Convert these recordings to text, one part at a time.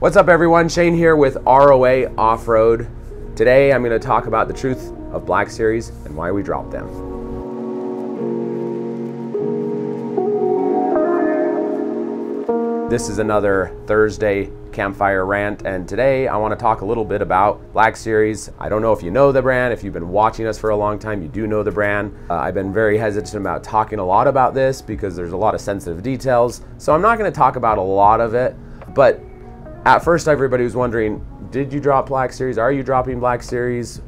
What's up everyone, Shane here with ROA Off-Road. Today I'm going to talk about the truth of Black Series and why we dropped them. This is another Thursday campfire rant, and today I want to talk a little bit about Black Series. I don't know if you know the brand. If you've been watching us for a long time, you do know the brand. I've been very hesitant about talking a lot about this because there's a lot of sensitive details, so I'm not going to talk about a lot of it, but at first, everybody was wondering, did you drop Black Series? Are you dropping Black Series?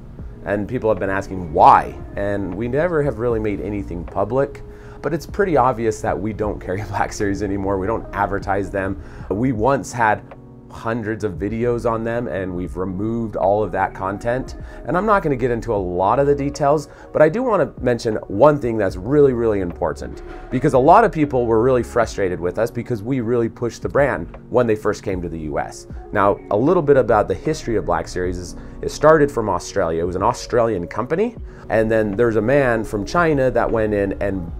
And people have been asking why. And we never have really made anything public, but it's pretty obvious that we don't carry Black Series anymore. We don't advertise them. We once had hundreds of videos on them, and we've removed all of that content. And I'm not going to get into a lot of the details, but I do want to mention one thing that's really, really important, because a lot of people were really frustrated with us because we really pushed the brand when they first came to the US. Now, a little bit about the history of Black Series is it started from Australia. It was an Australian company, and then there's a man from China that went in, and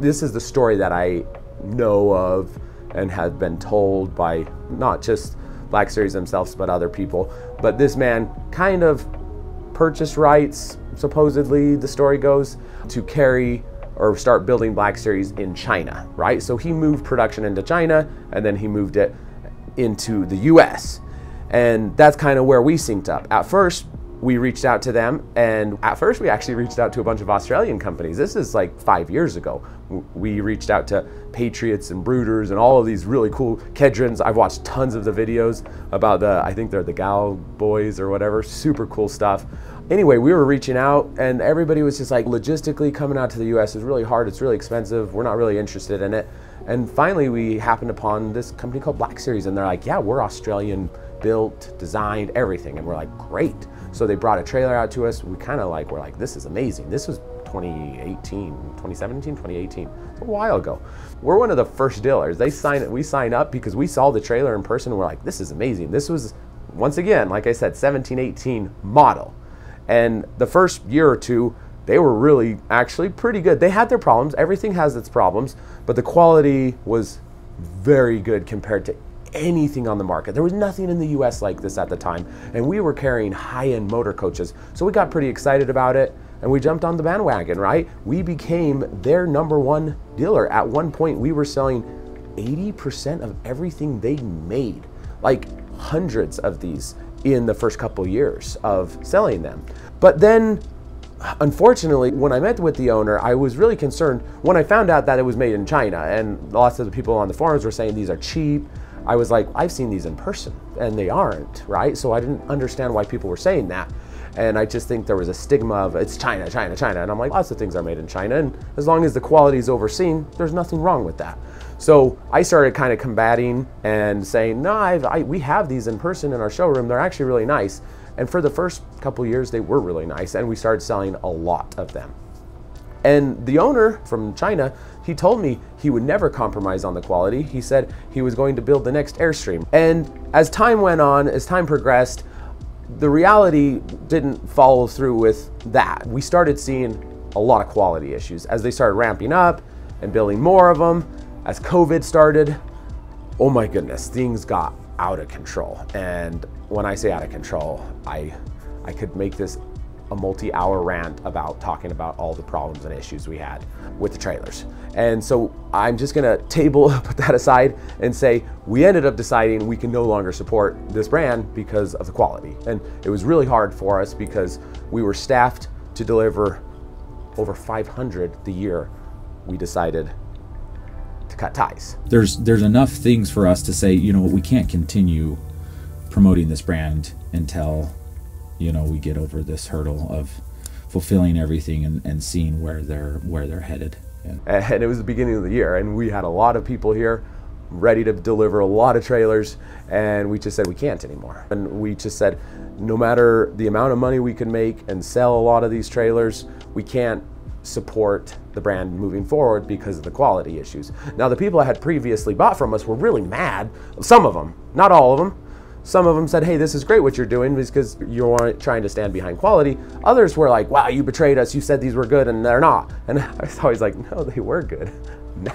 this is the story that I know of and have been told by not just Black Series themselves, but other people. But this man kind of purchased rights, supposedly the story goes, to carry or start building Black Series in China, right? So he moved production into China, and then he moved it into the US. And that's kind of where we synced up. At first, we reached out to them, and at first we actually reached out to a bunch of Australian companies. This is like 5 years ago. We reached out to Patriots and Bruders and all of these really cool Kedrons. I've watched tons of the videos about the, I think they're the Gal Boys or whatever, super cool stuff. Anyway, we were reaching out, and everybody was just like, logistically coming out to the US is really hard, it's really expensive, we're not really interested in it. And finally we happened upon this company called Black Series, and they're like, yeah, we're Australian built, designed, everything. And we're like, great. So they brought a trailer out to us. We kind of like, we're like, this is amazing. This was 2018, 2017, 2018. It's a while ago. We're one of the first dealers. We sign up because we saw the trailer in person. And we're like, this is amazing. This was, once again, like I said, 17, 18 model. And the first year or two, they were really actually pretty good. They had their problems. Everything has its problems, but the quality was very good compared to anything on the market. There was nothing in the US like this at the time, and we were carrying high-end motor coaches, so we got pretty excited about it, and we jumped on the bandwagon, right? We became their number one dealer. At one point, we were selling 80% of everything they made, like hundreds of these in the first couple years of selling them. But then, unfortunately, when I met with the owner, I was really concerned when I found out that it was made in China, and lots of the people on the forums were saying these are cheap. I was like, I've seen these in person and they aren't, right? So I didn't understand why people were saying that. And I just think there was a stigma of it's China, China, China. And I'm like, lots of things are made in China. And as long as the quality is overseen, there's nothing wrong with that. So I started kind of combating and saying, no, we have these in person in our showroom. They're actually really nice. And for the first couple years, they were really nice. And we started selling a lot of them. And the owner from China, he told me he would never compromise on the quality. He said he was going to build the next Airstream. And as time went on, as time progressed, the reality didn't follow through with that. We started seeing a lot of quality issues as they started ramping up and building more of them. As COVID started, oh my goodness, things got out of control. And when I say out of control, I could make this a multi-hour rant about talking about all the problems and issues we had with the trailers. And so I'm just gonna put that aside and say, we ended up deciding we can no longer support this brand because of the quality. And it was really hard for us because we were staffed to deliver over 500 the year we decided to cut ties. There's enough things for us to say, you know, we can't continue promoting this brand until, you know, we get over this hurdle of fulfilling everything and seeing where they're headed. And it was the beginning of the year, and we had a lot of people here ready to deliver a lot of trailers, and we just said we can't anymore. And we just said, no matter the amount of money we can make and sell a lot of these trailers, we can't support the brand moving forward because of the quality issues. Now, the people that had previously bought from us were really mad. Some of them, not all of them. Some of them said, hey, this is great what you're doing because you aren't trying to stand behind quality. Others were like, wow, you betrayed us. You said these were good and they're not. And I was always like, no, they were good.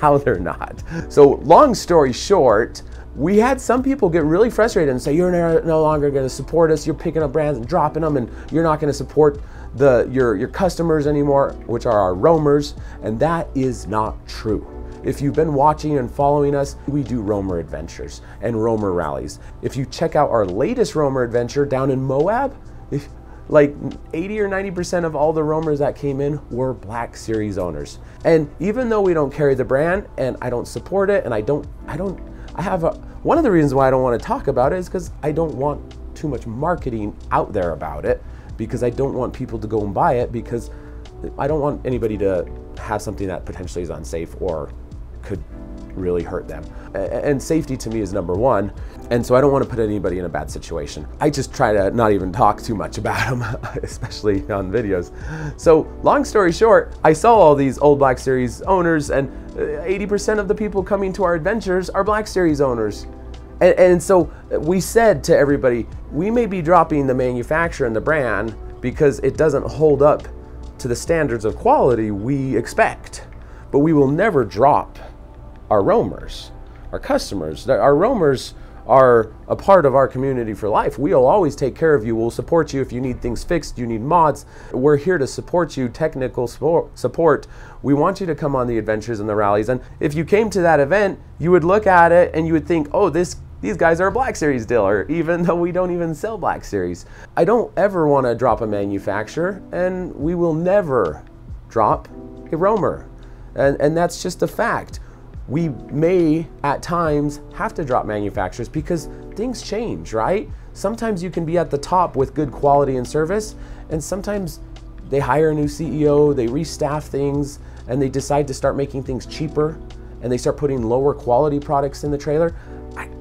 Now they're not. So long story short, we had some people get really frustrated and say, you're no longer going to support us, you're picking up brands and dropping them, and you're not going to support your customers anymore, which are our roamers. And that is not true. If you've been watching and following us, we do roamer adventures and roamer rallies. If you check out our latest roamer adventure down in Moab, like 80 or 90% of all the roamers that came in were Black Series owners. And even though we don't carry the brand and I don't support it, and one of the reasons why I don't want to talk about it is because I don't want too much marketing out there about it, because I don't want people to go and buy it, because I don't want anybody to have something that potentially is unsafe or could really hurt them. And safety to me is number one. And so I don't want to put anybody in a bad situation. I just try to not even talk too much about them, especially on videos. So long story short, I saw all these old Black Series owners, and 80% of the people coming to our adventures are Black Series owners. And so we said to everybody, we may be dropping the manufacturer and the brand because it doesn't hold up to the standards of quality we expect, but we will never drop our roamers, our customers. Our roamers are a part of our community for life. We'll always take care of you. We'll support you if you need things fixed, you need mods. We're here to support you, technical support. We want you to come on the adventures and the rallies. And if you came to that event, you would look at it and you would think, oh, these guys are a Black Series dealer, even though we don't even sell Black Series. I don't ever want to drop a manufacturer, and we will never drop a roamer. And that's just a fact. We may at times have to drop manufacturers because things change, right? Sometimes you can be at the top with good quality and service, and sometimes they hire a new CEO, they restaff things, and they decide to start making things cheaper, and they start putting lower quality products in the trailer.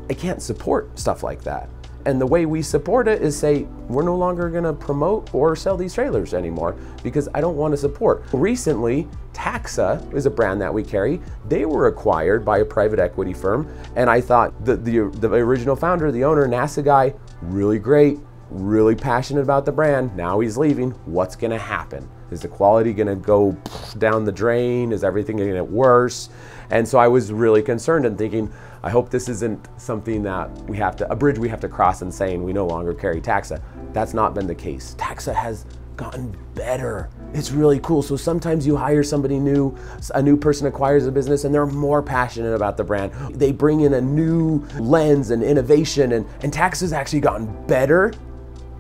I can't support stuff like that. And the way we support it is say, we're no longer gonna promote or sell these trailers anymore because I don't wanna support. Recently, Taxa is a brand that we carry. They were acquired by a private equity firm. And I thought the original founder, the owner, NASA guy, really great, really passionate about the brand. Now he's leaving, what's gonna happen? Is the quality gonna go down the drain? Is everything gonna get worse? And so I was really concerned and thinking, I hope this isn't something that a bridge we have to cross in saying we no longer carry Taxa. That's not been the case. Taxa has gotten better. It's really cool. So sometimes you hire somebody new, a new person acquires a business, and they're more passionate about the brand. They bring in a new lens and innovation, and Taxa's actually gotten better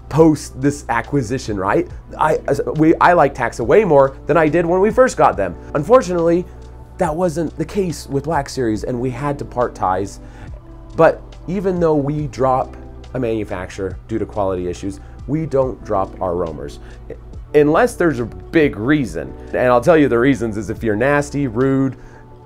post this acquisition, right? I like Taxa way more than I did when we first got them. Unfortunately, that wasn't the case with Black Series, and we had to part ties. But even though we drop a manufacturer due to quality issues, we don't drop our roamers. Unless there's a big reason. And I'll tell you the reasons is if you're nasty, rude,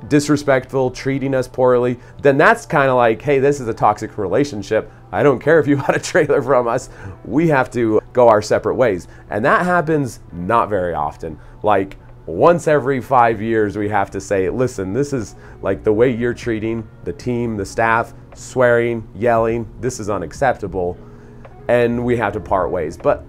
disrespectful, treating us poorly, then that's kind of like, hey, this is a toxic relationship. I don't care if you bought a trailer from us. We have to go our separate ways. And that happens not very often. Like, once every 5 years, we have to say, listen, this is like the way you're treating the team, the staff, swearing, yelling, this is unacceptable, and we have to part ways. But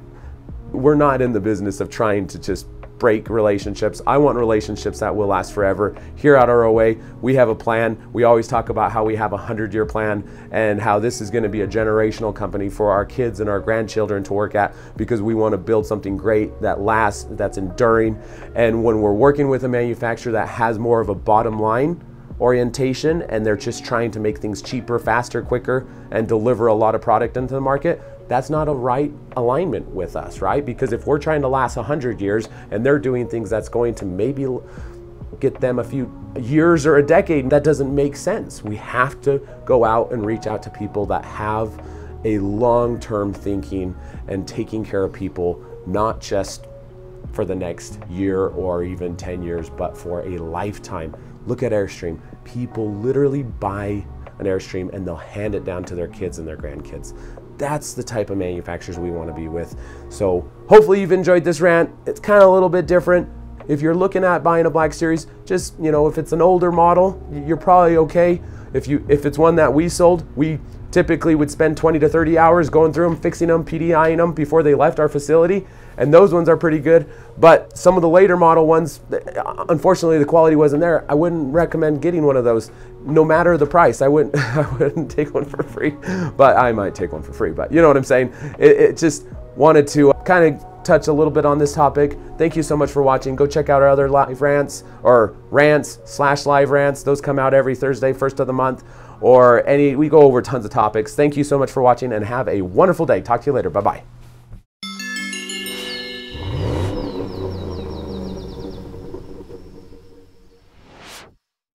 we're not in the business of trying to just break relationships. I want relationships that will last forever. Here at ROA, we have a plan. We always talk about how we have a 100-year plan and how this is going to be a generational company for our kids and our grandchildren to work at, because we want to build something great that lasts, that's enduring. And when we're working with a manufacturer that has more of a bottom line orientation and they're just trying to make things cheaper, faster, quicker, and deliver a lot of product into the market, that's not a right alignment with us, right? Because if we're trying to last 100 years and they're doing things that's going to maybe get them a few years or a decade, that doesn't make sense. We have to go out and reach out to people that have a long-term thinking and taking care of people, not just for the next year or even 10 years, but for a lifetime. Look at Airstream. People literally buy an Airstream and they'll hand it down to their kids and their grandkids. That's the type of manufacturers we want to be with. So hopefully you've enjoyed this rant. It's kind of a little bit different. If you're looking at buying a Black Series, just, you know, if it's an older model, you're probably okay. If it's one that we sold, we typically would spend 20 to 30 hours going through them, fixing them, PDIing them before they left our facility. And those ones are pretty good. But some of the later model ones, unfortunately, the quality wasn't there. I wouldn't recommend getting one of those, no matter the price. I wouldn't take one for free, but I might take one for free. But you know what I'm saying? It just wanted to kind of touch a little bit on this topic. Thank you so much for watching. Go check out our other live rants, or rants/live rants. Those come out every Thursday, 1st of the month. We go over tons of topics. Thank you so much for watching, and have a wonderful day. Talk to you later. Bye-bye.